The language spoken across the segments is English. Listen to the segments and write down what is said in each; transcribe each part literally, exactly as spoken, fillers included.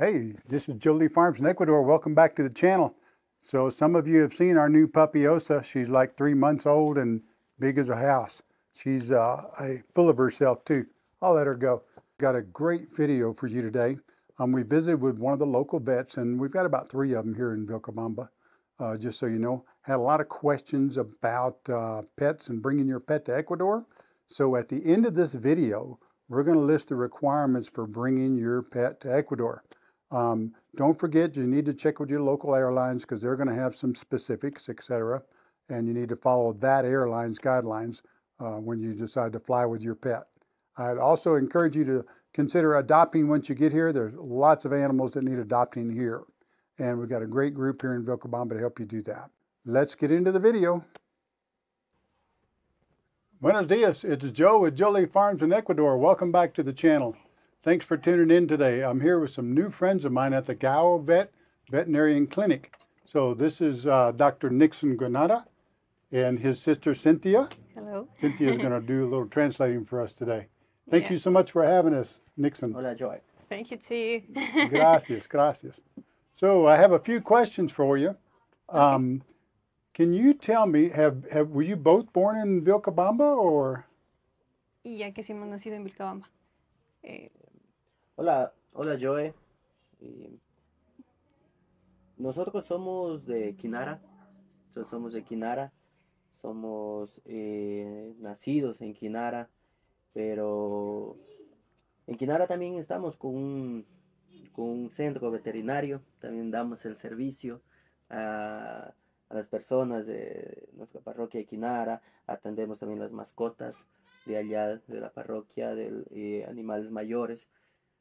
Hey, this is JoLi Farms in Ecuador. Welcome back to the channel. So some of you have seen our new puppy Osa. She's like three months old and big as a house. She's uh, a, full of herself too. I'll let her go. Got a great video for you today. Um, we visited with one of the local vets, and we've got about three of them here in Vilcabamba, uh, just so you know. Had a lot of questions about uh, pets and bringing your pet to Ecuador. So at the end of this video, we're going to list the requirements for bringing your pet to Ecuador. Um, don't forget, you need to check with your local airlines because they're going to have some specifics, et cetera. And you need to follow that airline's guidelines uh, when you decide to fly with your pet. I'd also encourage you to consider adopting once you get here. There's lots of animals that need adopting here. And we've got a great group here in Vilcabamba to help you do that. Let's get into the video. Buenos dias, it's Joe with JoLi Farms in Ecuador. Welcome back to the channel. Thanks for tuning in today. I'm here with some new friends of mine at the Gao Vet Veterinary Clinic. So this is uh, Doctor Nixon Granada and his sister Cynthia. Hello. Cynthia is going to do a little translating for us today. Thank yeah. you so much for having us, Nixon. Hola, Joy. Thank you to you. Gracias, gracias. So I have a few questions for you. Um, okay. Can you tell me, have, have were you both born in Vilcabamba or? Ya que sí hemos nacido en Vilcabamba. Hola, hola Joey. Nosotros somos de Quinara, somos de Quinara, somos eh, nacidos en Quinara, pero en Quinara también estamos con un, con un centro veterinario, también damos el servicio a, a las personas de nuestra parroquia de Quinara, atendemos también las mascotas de allá, de la parroquia, de eh, animales mayores.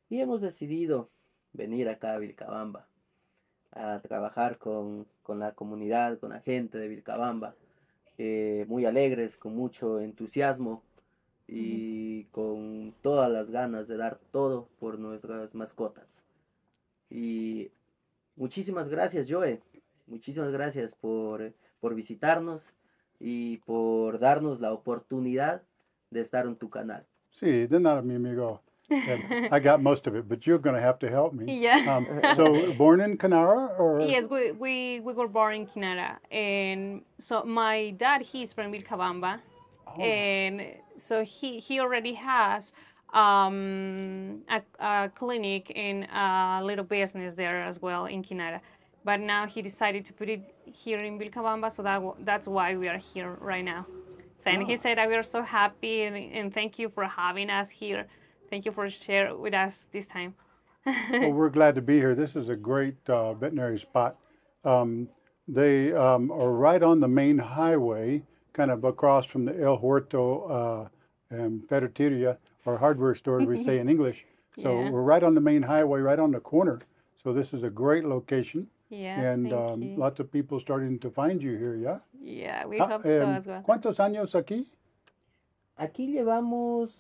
Y hemos decidido venir acá a Vilcabamba a trabajar con, con la comunidad, con la gente de Vilcabamba, eh, muy alegres, con mucho entusiasmo y mm-hmm. con todas las ganas de dar todo por nuestras mascotas. Y muchísimas gracias, Joe, muchísimas gracias por, por visitarnos y por darnos la oportunidad de estar en tu canal. Sí, de nada, mi amigo. And I got most of it, but you're going to have to help me. Yeah. Um, so, born in Quinara, or? Yes, we, we, we were born in Quinara. And so, my dad, he's from Vilcabamba. Oh. And so, he, he already has um, a, a clinic and a little business there as well in Quinara. But now he decided to put it here in Vilcabamba, so that, that's why we are here right now. So, and oh. he said that we are so happy and, and thank you for having us here. Thank you for sharing with us this time. Well, we're glad to be here. This is a great uh, veterinary spot. Um, they um, are right on the main highway, kind of across from the El Huerto uh, and Ferreteria, or hardware store, as we say in English. So yeah. we're right on the main highway, right on the corner. So this is a great location. Yeah, and thank um, you. Lots of people starting to find you here, yeah? Yeah, we ah, hope so um, as well. ¿Cuántos años aquí? Aquí llevamos...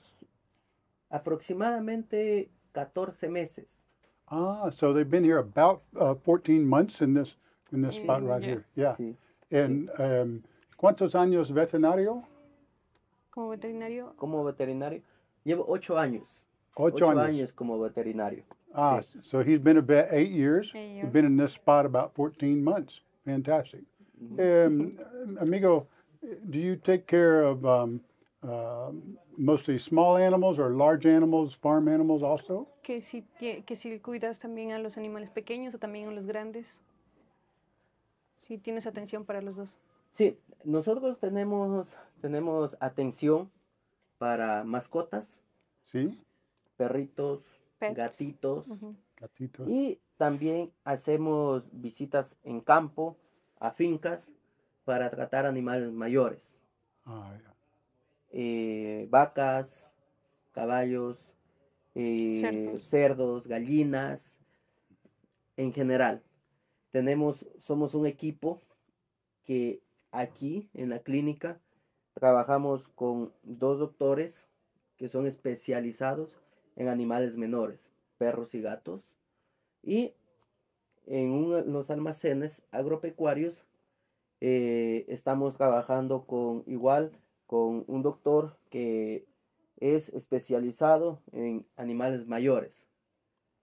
aproximadamente catorce meses. Ah, so they've been here about uh, fourteen months in this in this mm, spot right yeah. here. Yeah. Sí. And sí. Um, ¿cuántos años veterinario? Como veterinario. Como veterinario. Llevo ocho años. Ocho, ocho años. años como veterinario. Ah, sí. So he's been about eight years. Eight years. He's been in this spot about fourteen months. Fantastic. Mm-hmm. um, amigo, do you take care of? Um, Uh, mostly small animals or large animals, farm animals also? Que si, que si cuidas también a los animales pequeños o también a los grandes. Si tienes atención para los dos. Sí, nosotros tenemos, tenemos atención para mascotas. Sí. Perritos, Pets. gatitos. Uh-huh. Gatitos. Y también hacemos visitas en campo, a fincas, para tratar animales mayores. Ah, yeah. Eh, vacas, caballos, eh, cerdos. cerdos, gallinas, en general. Tenemos, somos un equipo que aquí en la clínica trabajamos con dos doctores que son especializados en animales menores, perros y gatos. Y en un, los almacenes agropecuarios eh, estamos trabajando con igual con un doctor que es especializado en animales mayores.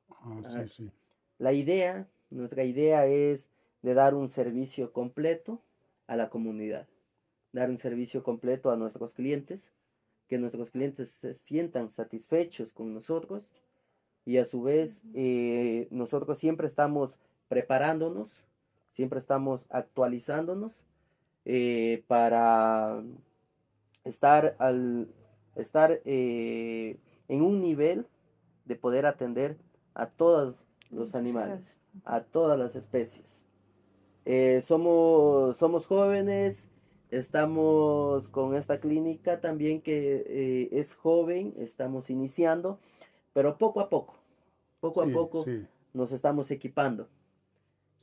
Ah, sí, sí. La idea, nuestra idea es de dar un servicio completo a la comunidad, dar un servicio completo a nuestros clientes, que nuestros clientes se sientan satisfechos con nosotros y a su vez eh, nosotros siempre estamos preparándonos, siempre estamos actualizándonos eh, para estar, al, estar eh, en un nivel de poder atender a todos los animales, a todas las especies. Eh, somos, somos jóvenes, estamos con esta clínica también que eh, es joven, estamos iniciando, pero poco a poco, poco a sí, poco sí. nos estamos equipando.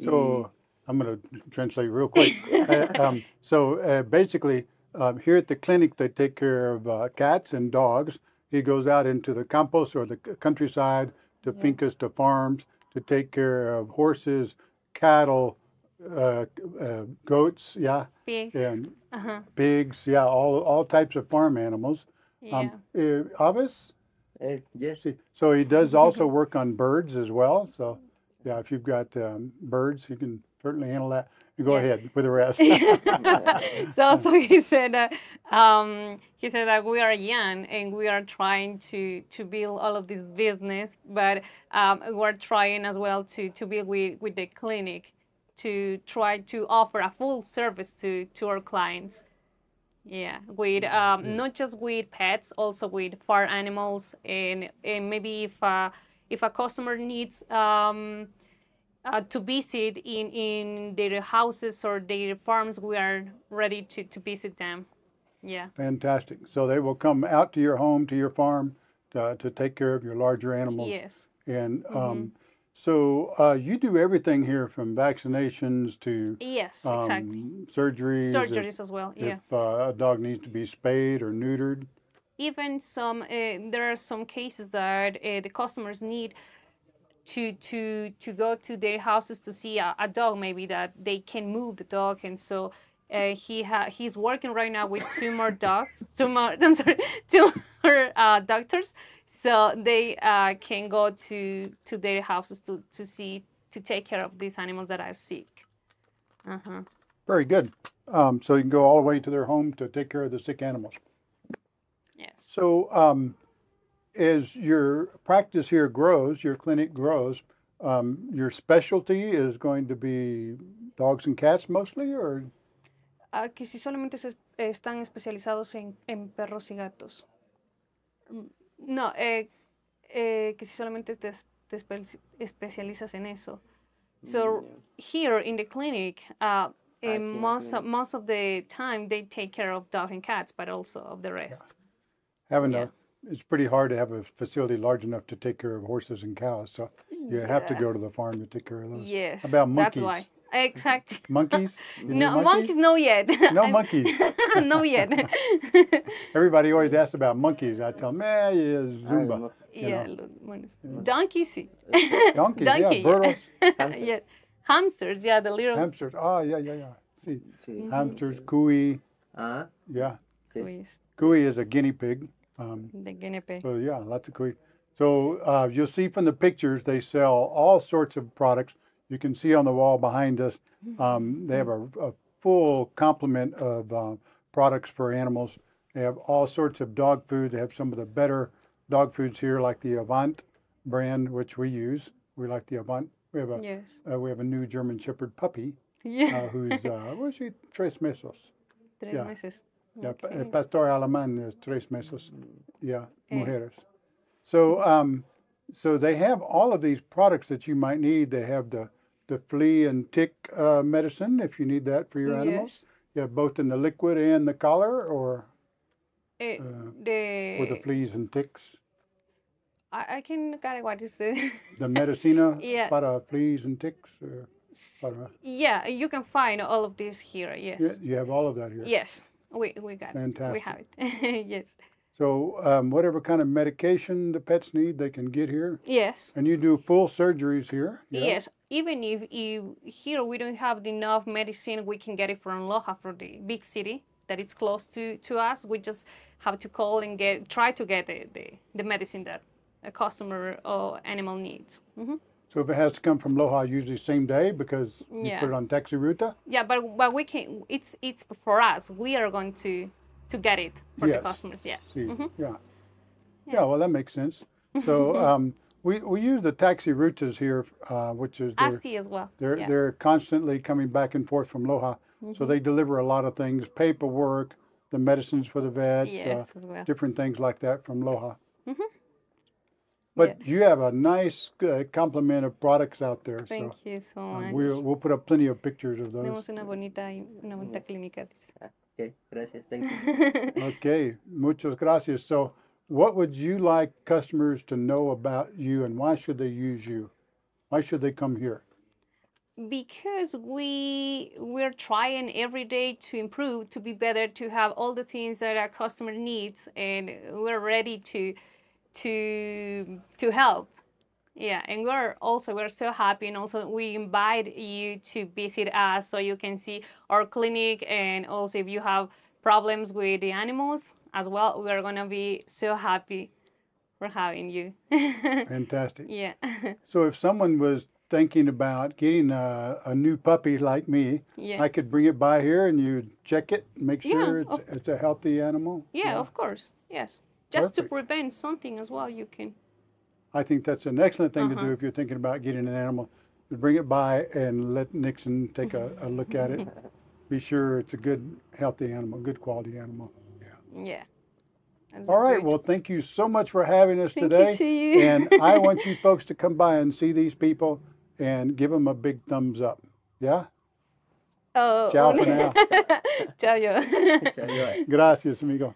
So, y... I'm going to translate real quick. uh, um, so, uh, basically, um, here at the clinic, they take care of uh, cats and dogs. He goes out into the campos or the countryside, to yeah. fincas, to farms, to take care of horses, cattle, Uh, uh, goats, yeah, pigs, and uh-huh. pigs, yeah, all all types of farm animals. Yeah. Um, uh, Avis? Uh, yes. So he does also work on birds as well. So, yeah, if you've got um, birds, you can certainly handle that. You go yeah. ahead with the rest. So also he said, uh, um, he said that we are young and we are trying to to build all of this business, but um, we're trying as well to to build with with the clinic, to try to offer a full service to, to our clients. Yeah, with um, yeah. not just with pets, also with farm animals, and, and maybe if a, if a customer needs um, uh, to visit in, in their houses or their farms, we are ready to, to visit them. Yeah. Fantastic. So they will come out to your home, to your farm, to, to take care of your larger animals. Yes. And um, mm-hmm. So uh, you do everything here, from vaccinations to yes, um, exactly. surgeries, surgeries if, as well. Yeah. If uh, a dog needs to be spayed or neutered, even some uh, there are some cases that uh, the customers need to to to go to their houses to see a, a dog, maybe that they can move the dog, and so uh, he ha he's working right now with two more dogs, two more I'm sorry, two more uh, doctors. So they uh, can go to, to their houses to, to see, to take care of these animals that are sick. Uh-huh. Very good. Um, so you can go all the way to their home to take care of the sick animals. Yes. So um, as your practice here grows, your clinic grows, um, your specialty is going to be dogs and cats mostly, or? Uh, que si solamente se están especializados en, en perros y gatos. No, eh, eh, que si solamente te, te espe especializas en eso. So yeah. here in the clinic, uh, in most of, most of the time they take care of dogs and cats, but also of the rest. Yeah. Having yeah. a, it's pretty hard to have a facility large enough to take care of horses and cows, so you yeah. have to go to the farm to take care of those. Yes, about monkeys. That's why. Exactly. Monkeys? No, monkeys? monkeys, no yet. No monkeys. No yet. Everybody always asks about monkeys. I tell them, eh, yeah, Zumba. Yeah, donkeys. Donkeys, yeah, burros. Hamsters. Yes. Hamsters, yeah, the little. Hamsters, oh, yeah, yeah, yeah. See, sí. Mm-hmm. Hamsters, cuy. Uh-huh. Yeah. Sí. Cuy is a guinea pig. Um, the guinea pig. So, yeah, lots of cuy. So, uh, you'll see from the pictures, they sell all sorts of products. You can see on the wall behind us, um, they have a, a full complement of uh, products for animals. They have all sorts of dog food. They have some of the better dog foods here, like the Avant brand, which we use. We like the Avant. We have a yes. uh, we have a new German Shepherd puppy, yeah. uh, who's uh, what is she? Tres meses. Tres yeah. meses. Yeah, okay. El pastor alemán is tres meses. Yeah, eh. mujeres. So um, so they have all of these products that you might need. They have the the flea and tick uh, medicine, if you need that for your yes. animals. You have both in the liquid and the collar, or it, uh, the, for the fleas and ticks? I, I can get it. What is it? The medicina yeah. para fleas and ticks? Or para... Yeah, you can find all of this here, yes. Yeah, you have all of that here? Yes, we, we got Fantastic. It. We have it, yes. So um, whatever kind of medication the pets need, they can get here? Yes. And you do full surgeries here? Yeah. Yes. Even if, if here we don't have enough medicine, we can get it from Loja, from the big city that it's close to, to us. We just have to call and get try to get the, the, the medicine that a customer or animal needs. Mm-hmm. So if it has to come from Loja, usually same day because yeah. you put it on taxi ruta. Yeah, but but we can. It's it's for us. We are going to to get it for yes. the customers. Yes. See, mm-hmm. yeah. yeah. Yeah. Well, that makes sense. So um, we we use the taxi rutas here, uh, which is their, I see as well. They're yeah. they're constantly coming back and forth from Loja, mm-hmm. so they deliver a lot of things, paperwork, the medicines for the vets, yes, uh, as well. different things like that from Loja. Mm-hmm. But yes. you have a nice uh, complement of products out there. Thank so, you so much. Um, we'll, we'll put up plenty of pictures of those. Tenemos una bonita, una bonita clínica. Okay, gracias. Thank you. Okay, muchas gracias. So, what would you like customers to know about you, and why should they use you? Why should they come here? Because we we're trying every day to improve, to be better, to have all the things that our customer needs, and we're ready to to to help. Yeah, and we're also we're so happy, and also we invite you to visit us so you can see our clinic, and also if you have problems with the animals as well, we are gonna be so happy for having you. Fantastic. Yeah. So if someone was thinking about getting a, a new puppy like me, yeah. I could bring it by here and you check it, make sure yeah, it's, it's a healthy animal? Yeah, yeah. Of course, yes. Just Perfect. To prevent something as well, you can. I think that's an excellent thing uh-huh. to do if you're thinking about getting an animal. Bring it by and let Nixon take a, a look at it. Be sure it's a good, healthy animal, good quality animal. Yeah. Yeah. That's All right. Good. Well, thank you so much for having us thank today. Thank you to you. And I want you folks to come by and see these people and give them a big thumbs up. Yeah? Oh. Ciao for now. Ciao yo. Ciao yo. Gracias, amigo.